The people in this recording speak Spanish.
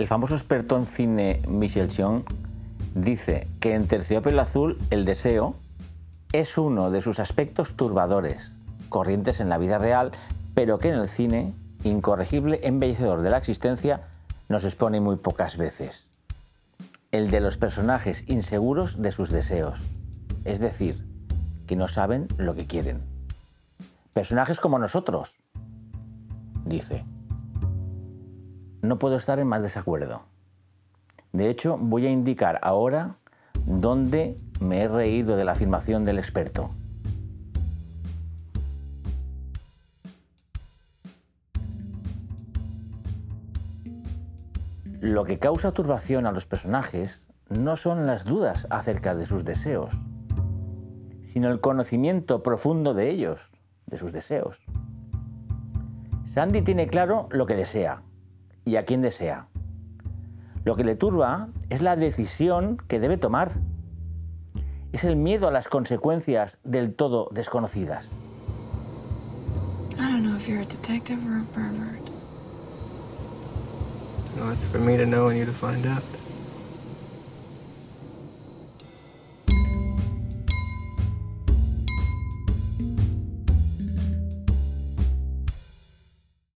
El famoso experto en cine Michel Chion dice que en Terciopelo Azul el deseo es uno de sus aspectos turbadores, corrientes en la vida real, pero que en el cine, incorregible embellecedor de la existencia, nos expone muy pocas veces. El de los personajes inseguros de sus deseos, es decir, que no saben lo que quieren. Personajes como nosotros, dice. No puedo estar en más desacuerdo. De hecho, voy a indicar ahora dónde me he reído de la afirmación del experto. Lo que causa turbación a los personajes no son las dudas acerca de sus deseos, sino el conocimiento profundo de ellos, de sus deseos. Sandy tiene claro lo que desea y a quién desea. Lo que le turba es la decisión que debe tomar. Es el miedo a las consecuencias del todo desconocidas. I don't know if you're a detective or a pervert. No, it's for me to know and you to find out.